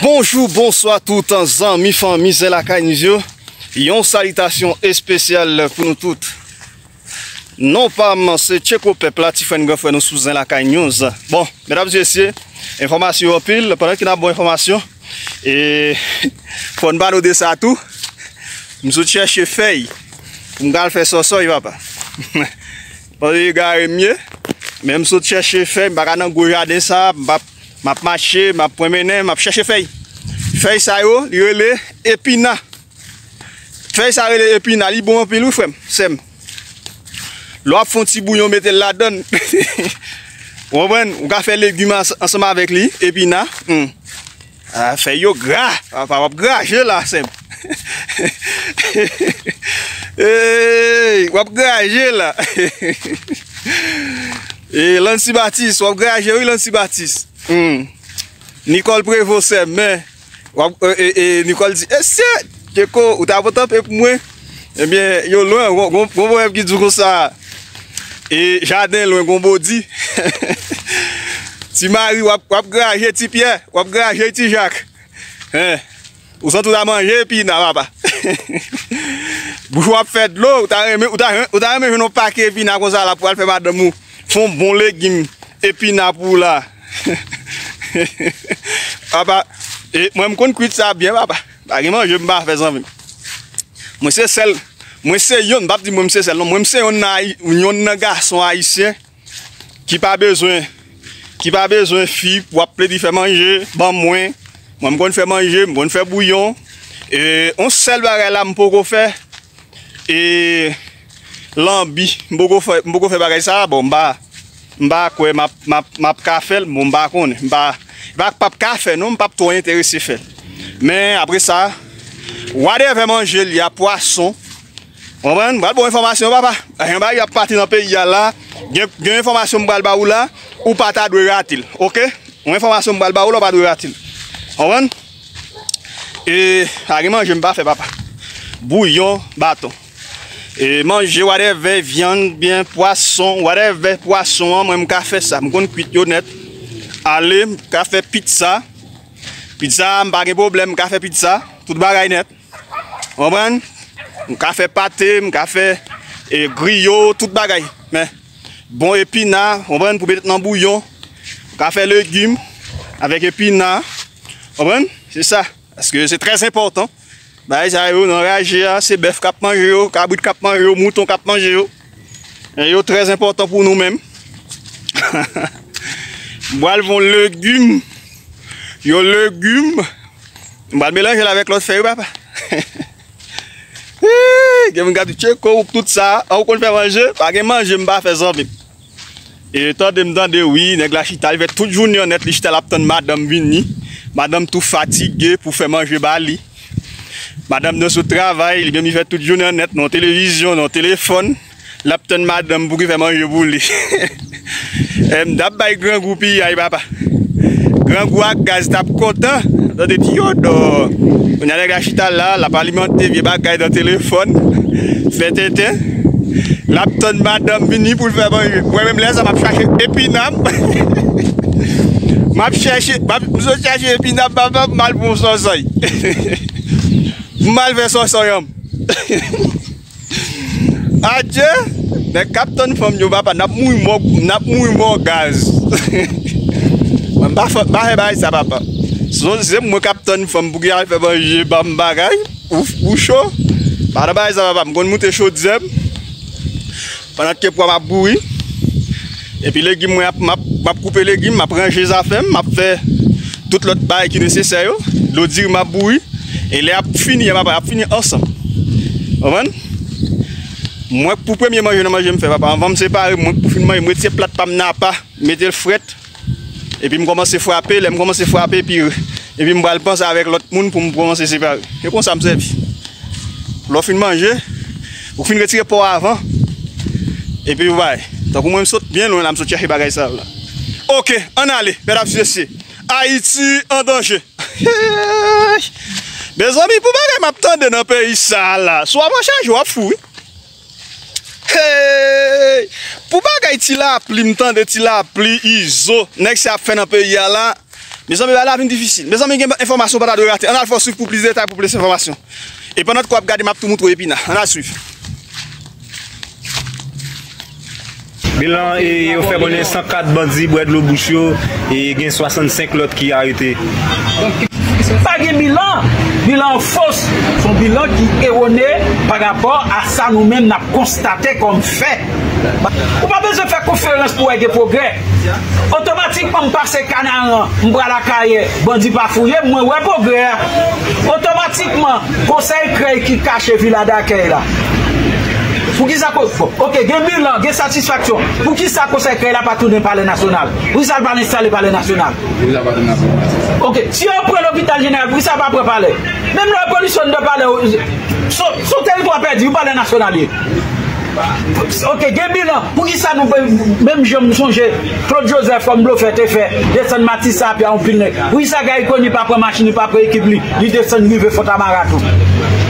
Bonjour, bonsoir tout en zan, mi fan, mi zela kainizio. Yon salutation spéciale pour nous toutes. Non pas, c'est Tcheko Pepla, Tiffen Goffre, nous sous la Kainioz. Bon, mesdames et messieurs, information au pile, pendant qu'il y a bonne information, et pour ne pas nous dire tout, nous cherchons feuille. Nous allons faire ça, il va pas. Parce que les gars est mieux, même si nous cherchons feuille, nous allons goûter ça, m'a marché, m'a promené, m'a cherché feuille. Feuille ça yo, il relève épina. Feuille ça relève épina, il bon pilou frère, sem. L'on fait un petit bouillon mettez la donne. On va faire légumes ensemble avec lui épina. Ah fait yo gras, pas gras là sem. Eh, wap gras là. Et Lancy Baptiste, wap gras, oui Lancy Baptiste. Nicole Prévost, mais Nicole dit, c'est Tcheko, ou t'as voté pour moi? Eh bien, yo loin, on voit qui dit comme ça. Et jardin loin, on beau dit. Si Marie, wap grager, ti Pierre, wap grager, ti Jacques. Ou sans tout à manger, puis n'a pas. Vous avez fait de l'eau, ou t'as même un paquet, puis n'a pas ça, pour faire madame mou. Font bon légumes, et puis n'a pour là. Papa, et moi je me cuit ça bien papa. Vraiment je me bats faire ça. Moi c'est celle, moi c'est yon, pas dit moi c'est celle, moi c'est un garçon haïtien qui pas besoin fille pour appeler de faire manger, bon moins. Moi me faire manger, me faire bouillon et on seul bagarre là me pour faire et lambi, me faire bagarre ça bon bah. Mba quoi m'a café mon mba connait mba pas café non pas trop intéressé fait mais après ça whatever manger il y a poisson on va bonne information papa on va y partir dans pays là gain information m'bal ba ou là ou pas ta doit ratil OK on information m'bal ba ou là pas doit ratil on va et aller manger m'pa fait papa bouillon bâton et manger whatever viande bien poisson whatever poisson moi me faire ça me connait cuit honnête aller me faire pizza pas de problème me faire pizza tout bagaille net comprendre me faire pâté me faire griot tout bagaille mais bon épinard comprendre pour mettre dans bouillon me faire légumes avec épinard comprendre c'est ça parce que c'est très important. Bah ça yo non réagir, c'est bœuf cap manger yo, cabrit cap manger yo, mouton cap manger yo. Et yo très important pour nous-mêmes. Moi le bon légume. Yo légume. On va mélanger avec l'autre feuille papa. Hé, on garde Tcheko tout ça, on peut faire manger, pas manger, m'pa faire ça. Et tant de me demander oui, nèg la chita, il fait toute journée honnête, il chita l'attendre madame Vini. Madame tout fatiguée pour faire manger bali. Madame dans son travail, il vient me faire toute journée en net, dans télévision, dans téléphone. L'apton madame pour qu'il fasse manger pour lui. D'abord, grand groupe, aïe papa. Grand groupe à gaz, t'as content. Dans des diodes. On a les gachita là, la parlementaire, vieux bagaille dans téléphone. Fait tétin. L'apton madame vini pour le faire manger. Moi-même, là, ça m'a cherché épinam. M'a cherché épinam, papa, mal pour son soleil. Mal vers son soyam. Adieu, le capitaine femme yo papa n'a mouille mort gaz. On pas ça papa. C'est moi capitaine femme pour faire manger bam bagaille ou chaud. Pas bail ça papa, on monter chaud zeb. Pendant que pour m'a boui. Et puis légumes m'a couper légumes, m'a ranger ça femme, m'a faire toute l'autre bail qui nécessaire. L'eau dire m'a boui. Et les a fini ensemble. Vous voyez? Moi, pour le premier manger, je me fais papa. On va me séparer. Moi, pour finir, je me retire plate, je me mettre le fret. Et puis, je commence à frapper. Je commence à frapper. Et puis, je me pense avec l'autre monde pour me commencer à séparer. Et comme ça, me servir. Pour finir manger, pour finir retirer pour avant. Et puis, vous voyez. Donc, moi, je saute bien loin. Je me saute chercher les choses. OK, on allez, mesdames et messieurs. Haïti en danger. Mes amis, pour que m'attendre dans le pays sale, soit mon charge ou à fou. Hey! Pour que tu la pli, m'tende tu la pli, iso, next à faire dans le pays là, Mes amis, la vie est difficile. Mes amis, information pas de rater. On a le suivre pour plus de détails, pour plus d'informations. Et pendant que vous regardez, je vais tout montrer épinard. On a le suivre. Bilan et on fait connaître 104 bandits bois de l'eau bouchio et gain 65 l'autre qui a arrêté. Pas de bilan, bilan fausse, son bilan qui est erroné par rapport à ça nous-mêmes n'a constaté comme fait. On pas besoin de faire conférence pour aider progrès. Automatiquement on passe canard, on prend la carrière, bandit pas fouiller, moi ouais progrès. Automatiquement conseil créé qui cache Villa d'accueil là. Pour qui ça cause? Ok, il y a bilan, il y a satisfaction. Pour qui ça conseil créé là pas tourner par le national? Pour ça va installer par le national? Ok, si on prend l'hôpital général, pour ça va préparer. Même la police ne doit pas parler. Son territoire perdu, vous parlez nationalier. Ok, il y a bilan. Pour qui ça nous même je me songe, Claude Joseph comme bluff fait fait, descend Matisse à Pierre en Pilnec. Pour qui ça gars connu pas prendre machine, pas prendre équipe, il descend rive Fontamara tout.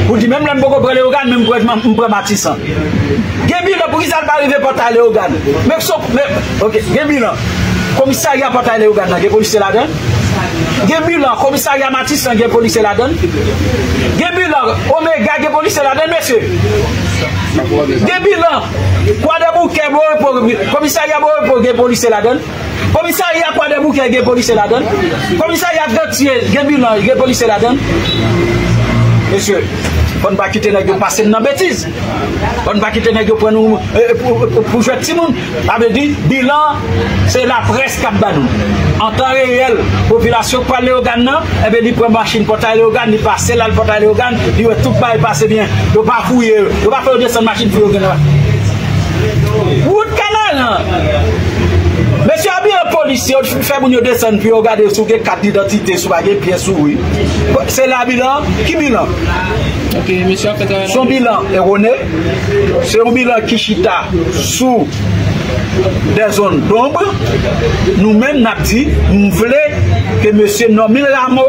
Vous dites même les beaucoup prennent organes, même prennent Matisse. Gabilan, pour qu'ils pas arriver pour aller au Ghana. Mais ok, Gabilan, commissariat pour aller au Ghana, les policiers la donnent. Gabilan, commissariat Matisse, les policiers la donnent. Gabilan, Omega, les policiers la donnent, monsieur. Gabilan, quoi de bouquet, commissariat pour les policiers la donnent. Commissariat quoi de bouquet, les policiers la donnent. Commissariat de Gabilan, les policiers la donnent. Monsieur. On ne va pas quitter les gens passer dans la bêtise. On ne va pas quitter les gens pour jouer tout le monde. Ça veut dire, bilan, c'est la presse qui a donné. En temps réel, la population parle aux organes, elle veut dire, prendre la machine, porter les organes, il passe là, le portail aux organes, il veut tout pas passer bien. Il ne va pas fouiller, il ne va pas faire descendre la machine pour les organes. Où est le canal? Monsieur a bien un policier, il fait pour nous descendre, puis regarder sur les cartes d'identité, sur les pièces, oui. C'est la bilan, qui bilan? Okay, monsieur, son bilan erroné, c'est un bilan qui chita sous des zones d'ombre. Nous-mêmes, nous voulons que monsieur Nomil Lamo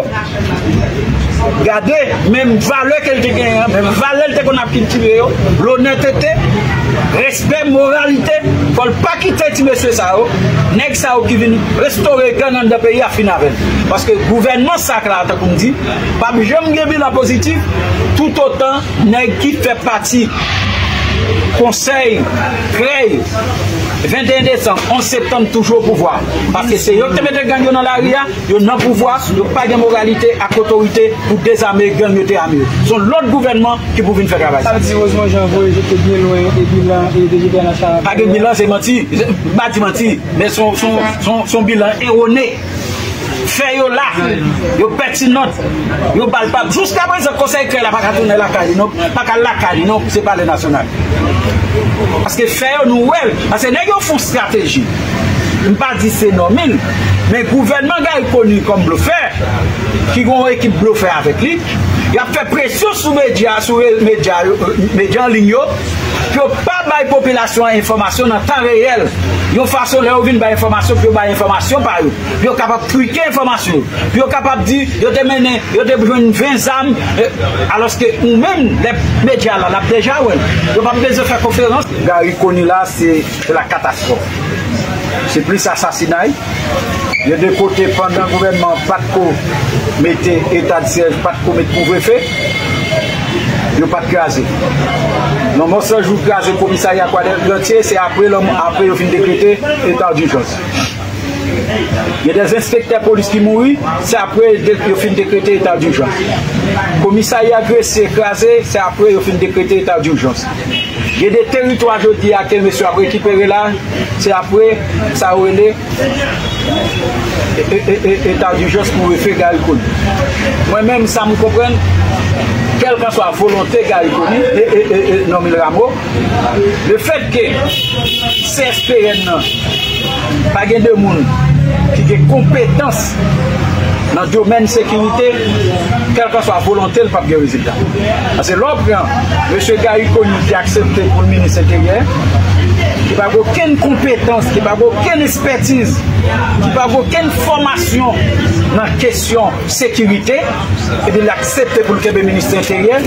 garde même valeur qu'elle a gagnée, même valeur qu'on a cultivée, l'honnêteté, respect, moralité. Il ne faut pas quitter monsieur Sao, nèg Sao qui vient restaurer le gagnant de pays à Finavel. Parce que le gouvernement sacré, comme dit, pas de jamais bilan positif. Tout autant, nèg qui fait partie conseil, créé, 21 décembre, 11 septembre, toujours pouvoir. Parce que c'est eux qui mettent gang dans l'arrière, ils n'ont pas pouvoir, ils n'ont pas de moralité à autorité pour désarmer gang de armés. C'est l'autre gouvernement qui pouvait faire travail. Malheureusement, j'ai envoyé, j'étais bien loin, et bilan, et déjà dans la salle. Pas de bilan, c'est menti, bâti menti, mais son bilan erroné. Fait yo là, yo pertinent, yo bal pas. Jusqu'à présent, le conseil créé la pas qu'à tourner la caille, non, pas qu'à la caille, non, c'est pas le national. Parce que fait yo nous, ouais, parce que nous font stratégie. Je ne pas dire c'est normal, mais le gouvernement est connu comme bluffeur, qui ont une équipe bluffeur avec lui. Il a fait pression sur les médias, en ligne, pour ne pas donner à la population information en temps réel. Ils ont façon de donner information, puis ils information par eux. Ils sont capables de cliquer information. Ils sont capables de dire, ils ont besoin de 20 âmes. Alors que nous-mêmes, les médias, là, l'ont déjà, ils n'ont pas besoin de faire conférence. Gary Conile, c'est la catastrophe. C'est plus assassinat. Il y a des côtés pendant le gouvernement, pas de quoi mettre état de siège, pas de quoi mettre couvre feu. Il n'y a pas de craser. Non, moi, ça joue craser le commissariat quoi d'entier, c'est après l'homme, après il finit décréter état d'urgence. Il y a des inspecteurs de police qui mourent, c'est après qu'ils finissent décréter état d'urgence. Commissariat agressé, écrasé, c'est après qu'ils finissent décréter état d'urgence. Il y a des territoires je dis à quel monsieur a récupéré là, c'est après ça aurait état d'urgence pour faire Gary Conile. Moi-même, ça me comprend, quelle que soit la volonté Gary Conile et Nomil Lamo, le fait que CSPN pas de monde qui a des compétences dans le domaine de sécurité, quelle que soit la volonté, le pape de résultat. Parce que l'opéra, M. Gary Conile qui a accepté pour le ministre intérieur, qui n'a aucune compétence, qui n'a aucune expertise, qui n'a aucune formation dans la question de sécurité, et de l'accepter pour le ministre intérieur,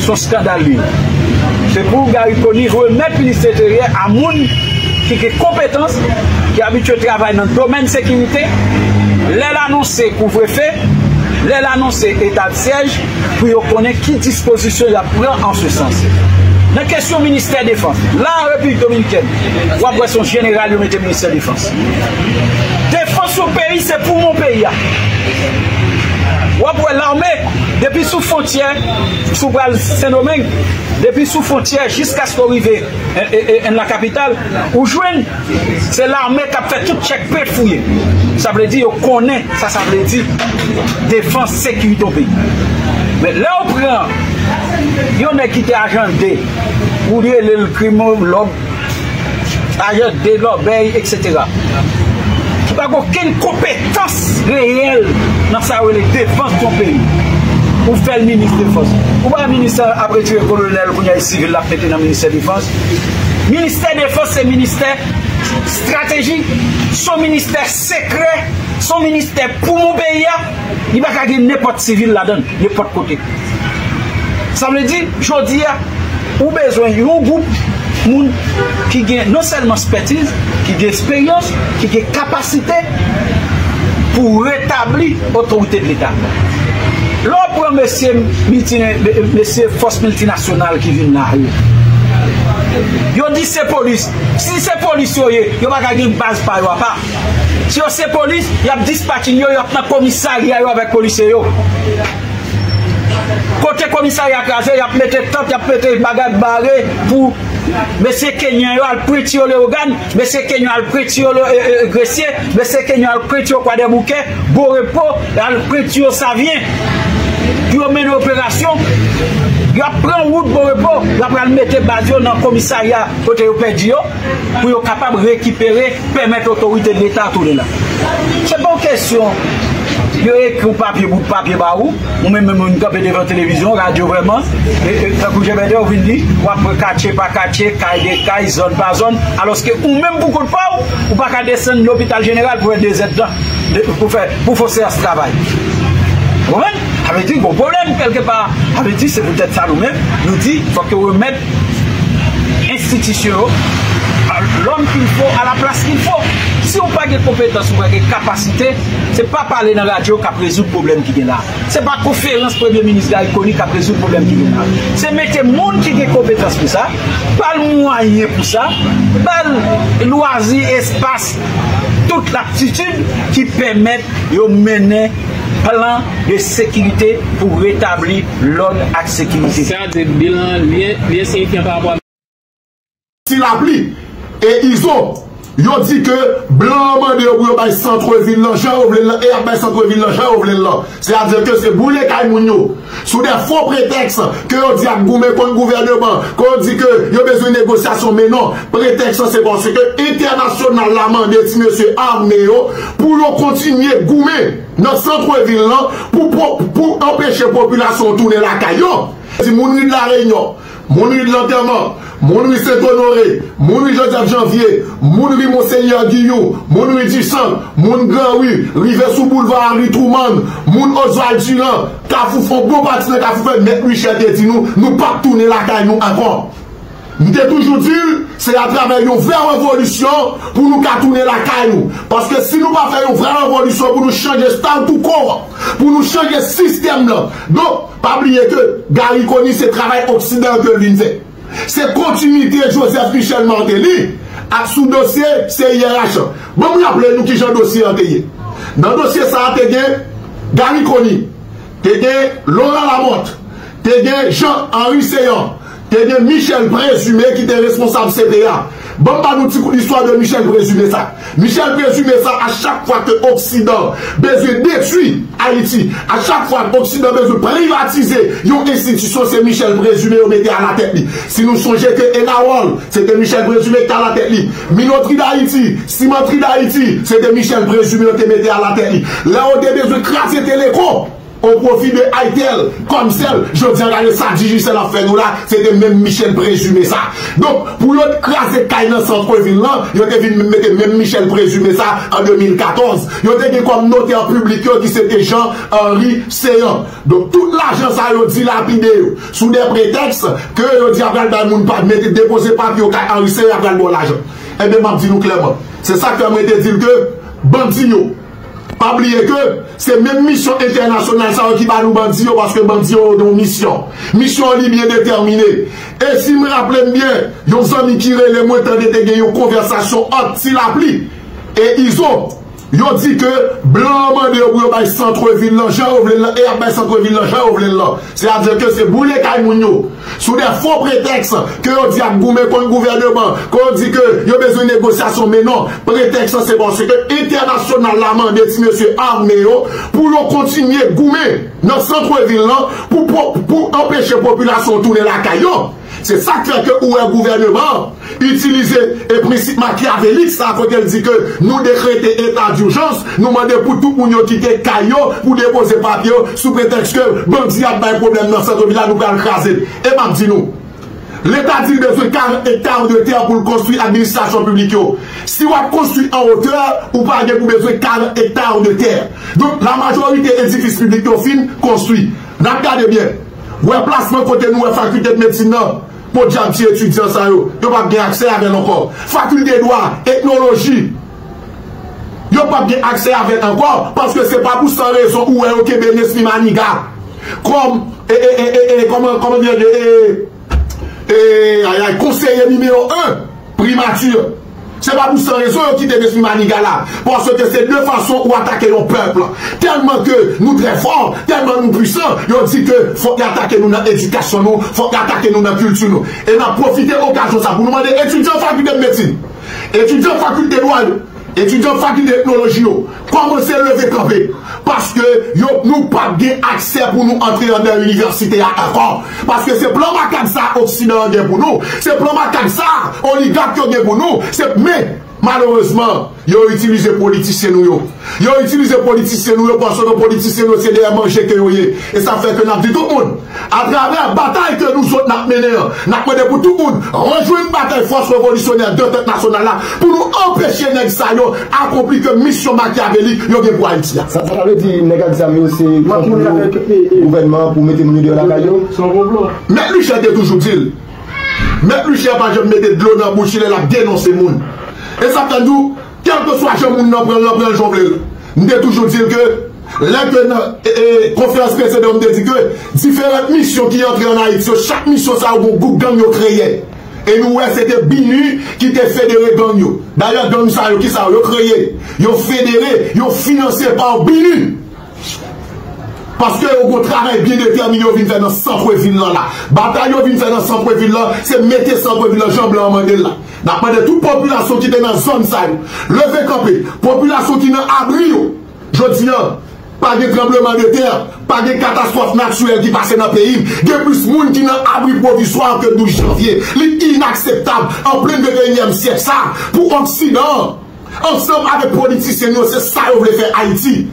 son scandale. C'est pour Gary Conile remettre le ministre intérieur à monde qui a des compétences, qui est habitué à travailler dans le domaine de sécurité, L'elle annonce couvre-feu, l'elle annonce état de siège, pour qu'on connaisse qui disposition la prend en ce sens. Dans la question du ministère de la Défense, la République dominicaine, ou après son général, il met le ministère de la Défense. Défense au pays, c'est pour mon pays. Ou après l'armée, depuis sous frontière, sous le Saint-Domingue, depuis sous frontière jusqu'à ce qu'on arrive à la capitale, où joignent, c'est l'armée qui a fait tout check pour fouiller. Ça veut dire qu'on connaît, ça veut dire défense, sécurité au pays. Mais là, on prend. Il y en a qui étaient agent D, ou le crime, l'homme, agent D, l'obéi, etc. Qui n'a aucune compétence réelle dans sa défense de ton pays. Pour faire le ministre de défense. Pourquoi le ministère, après tuer le colonel, qu'on a civil, l'a pété dans le ministère de défense? Ministère de défense, c'est ministère stratégique, son ministère secret, son ministère pour mon pays. Il va pas n'importe civil là-dedans, n'importe côté. Ça veut dire, je dis, vous avez besoin d'un groupe qui a non seulement expertise, qui a expérience, qui a capacité pour rétablir l'autorité de l'État. L'autre monsieur force multinationale qui vient là, il dit c'est police. Si c'est police, il va gagner une base par là. Si c'est police, il y a dispatché, il y a un commissariat avec les policiers. Côté commissariat crasé, il y a pété tente, il y a pété bagage barré pour monsieur Kenyan, il y a le prêté au Léogane, monsieur Kenyan a le prêté au Gressier, monsieur Kenyan a le prêté au Croix des Bouquets, Beau Repos, il a le prêté au Savien, puis on mène l'opération, il a pris route Beau Repos, il a mis Badio dans le commissariat côté au Pédio, pour être capable de récupérer, permettre l'autorité de l'État à tourner là. C'est pas une question. Il y a écrit papier bout de papier barou, ou même une cape devant la télévision, radio vraiment, et ça que j'ai dit, on dit, ou après quartier par quartier, caille de caille, zone par zone, alors que ou même beaucoup de fois, ou pas qu'à descendre l'hôpital général pour être des aides pour forcer à ce travail. Vous comprenez? Avait dit, bon problème quelque part, avait dit, c'est peut-être ça nous-mêmes, nous dit, il faut que vous remettez l'institution, l'homme qu'il faut, à la place qu'il faut. Si on n'a pas de compétences, on n'a pas de capacité, ce n'est pas parler dans la radio qui résout le problème qui est là. Ce n'est pas la conférence Premier ministre Gary Conile qui résout le problème qui est là. C'est mettre les gens qui ont des compétences pour ça, pas le moyen pour ça, pas le loisir, espace, toute l'aptitude qui permet de mener un plan de sécurité pour rétablir l'ordre et la sécurité. Ça, c'est le bilan lié sécurité par rapport à... Si l'appli et ISO... Yo dit que blanc mande yo pou yo bay centre-ville là, Jean-Ovle là, et bay centre-ville là, Jean-Ovle là. C'est-à-dire que c'est bouler kay moun yo. Sous des faux prétextes que yo dit à goumé pour le gouvernement, qu'on dit que yo besoin de négociation, mais non, prétexte c'est parce que international la mandé ti monsieur armé yo pour yo continuer goumé dans centre-ville là pour empêcher population tourner la caillou. Di moun ni de la Réunion, moun ni de l'enterrement, mon lui Saint-Honoré, mon lui Joseph Janvier, mon lui Monseigneur Guillou, mon lui Duchamp, mon grand oui, rivé sous boulevard Henri Truman, mon Oswald Dulan, Kafou font bon parti de Kafou fait mettre Richard et nous, nous pas tourner la caille nous avant. Nous avons toujours dit, c'est à travers une vraie révolution pour nous tourner la caille. Parce que si nous ne faisons pas une vraie révolution pour nous changer style tout corps, pour nous changer système là. Donc, pas oublier que Gary Conile c'est travail occident que l'unité. C'est continuité Joseph Michel Martelly à sous dossier CIRH. Bon, vous rappelez nous qui j'ai un dossier en télé. Dans le dossier, ça a été Gary Conile, Laurent Lamonte, Jean-Henri Séan, Michel Présumé qui était responsable CPA. Bon, pas nous dire l'histoire de Michel Présumé ça. Michel Présumé ça, à chaque fois que l'Occident besoin détruire Haïti, à chaque fois que l'Occident besoin privatiser une institution, c'est Michel Présumé qui mettait à la tête. Si nous songeons que Enawol, c'était Michel Présumé qui était à la tête. Minoterie d'Haïti, cimenterie d'Haïti, c'était Michel Présumé qui mettait à la tête. Là, on a besoin de craser Télécom. Au profit de Haïtel, comme celle, je dis à ça, c'est la fin nous là, c'était même Michel Présumé ça. Donc, pour l'autre craser Kaïn dans le centre-ville là, ils ont été même Michel Présumé ça en 2014. Ils ont été comme noté en public qui c'était Jean-Henri Séan. Donc, toute l'argent ça, ils ont dilapidé sous des prétextes que ils ont dit après le déposer papier au Henri Séan après le bon l'argent. Eh bien, je dis nous clairement, c'est ça que je me dit que bandits. Pas oublier que c'est même mission internationale ça qui va nous bandit parce que bandit ont une mission. Mission est bien déterminée. Et si me rappelle bien, nos amis qui relèvent moi tendez de gagner une conversation anti l'appli et ils ont yo dit que blanc mandé pour bay centre-ville là, Jean Ouvle là, et bay centre-ville là, Jean Ouvle là. C'est-à-dire que c'est bouler kay moun yo sous des faux prétextes que on dit à goumé contre gouvernement, qu'on dit que yo besoin négociation mais non, prétexte c'est parce que international la mandé ti monsieur armé yo pour yo continuer goumé dans centre-ville là pour empêcher population tourner la caillou. C'est ça qui fait que où est le gouvernement utilise le principe machiavélique, ça quand elle dit que nous décrétons état d'urgence, nous demandons pour tout le monde qui est caillot pour déposer papier sous prétexte que bandit a un problème dans cette ville-là, nous allons craser. Et m'a dit nous, l'État dit besoin de 40 hectares de terre pour construire l'administration publique. Si on construit en hauteur, on n'a pas besoin de 40 hectares de terre. Donc la majorité des édifices publics au fin construits. Regardez bien. Ouais, placement côté nous, faculté de médecine, pour dire que les étudiants n'ont pas accès avec encore. Faculté de droit, ethnologie, ils n'ont pas accès avec encore, parce que ce n'est pas pour sans raison où est Québec, Nesli Maniga. Comme, comment dire, conseiller numéro 1, primature. Ce n'est pas pour sans raison qui est Nesli Maniga là, parce que c'est deux façons où attaquer nos peuples. Tellement que nous très forts, tellement nous puissants, ils ont dit que faut attaquer nous dans l'éducation, il faut attaquer nous dans la culture. Nous. Et nous profiter de l'occasion pour nous demander étudiants faculté de médecine, étudiants faculté de droit, étudiants faculté de technologie, comment c'est levé campé. Parce que nous pas gain accès pour nous entrer dans l'université avant. Parce que c'est plan Macad ça Occident pour nous, c'est plan Macad ça oligarque pour nous, c'est mais malheureusement, ils ont utilisé les politiciens. Ils ont utilisé les politiciens parce que les politiciens c'est des manger que yoye. Et ça fait que nous avons dit tout le monde. À travers la bataille que nous avons menée, nous avons dit pour tout le monde, rejoindre une bataille force révolutionnaire de cette nationale là pour nous empêcher les gens d'accomplir que mission machiavélique pour Haïti. Ça veut dire que les gens c'est le gouvernement pour mettre les gens de la caillou. Mais lui, j'ai toujours dit. Mais lui, je vais mettre de l'eau dans la bouche, il a dénoncé les gens. Et ça fait nous, quel que soit le monde, nous prenons le nous devons toujours dire que, la conférence précédente, nous dit que différentes missions qui entrent en Haïti, chaque mission, ça a un groupe gang créé. Et nous, c'était BINU qui était fédéré gang. D'ailleurs, gang, ça a qui ça a créé. Ils ont fédéré, ils ont financé par BINU. Parce que au travail bien déterminé, on vient faire dans centre-ville là. Bataille on vient faire dans centre-ville là, c'est mettre centre-ville là, Jean Blanc Mandel là. D'après de toute population qui est dans la zone ça, levé campé, population qui est dans abri, je dis non, pas de tremblement de terre, pas de catastrophe naturelle qui passe dans le pays, il y a plus de monde qui est dans abri provisoire que 12 janvier. C'est inacceptable en plein 21e siècle ça, pour Occident, ensemble avec les politiciens, c'est ça qu'on voulait faire Haïti.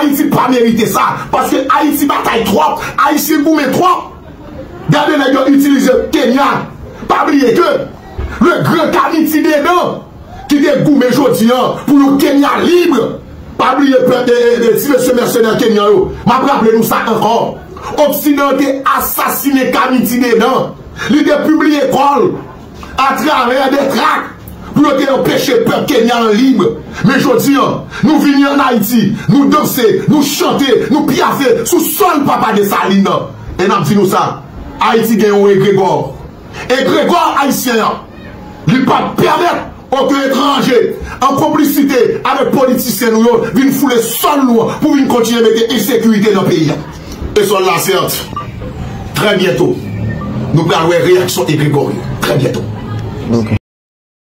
Haïti pas mérité ça, parce que Haïti bataille trop, Haïti goumé trop. Regardez les gens utilisent Kenya. Pas oublier que le grand Kamiti dedans, qui est goumé aujourd'hui pour le Kenya libre. Pas oublier si monsieur mercenaire Kenya, rappelez-nous ça encore. Occident a assassiné Kamiti dedans. Il a publié l'école à travers des tracts. Pour empêcher le peuple kenyan libre. Mais je dis, nous venons en Haïti, nous dansons, nous chantons, nous piaffons, sous sol papa de Saline. Et nous disons ça, Haïti gagne un égrégore. Égrégore haïtien, il ne peut pas permettre aux étrangers, en complicité avec les politiciens, de fouler sol pour continuer à mettre insécurité dans le pays. Et ça, là, certes, très bientôt, nous allons avoir une réaction égrégore. Très bientôt. Okay.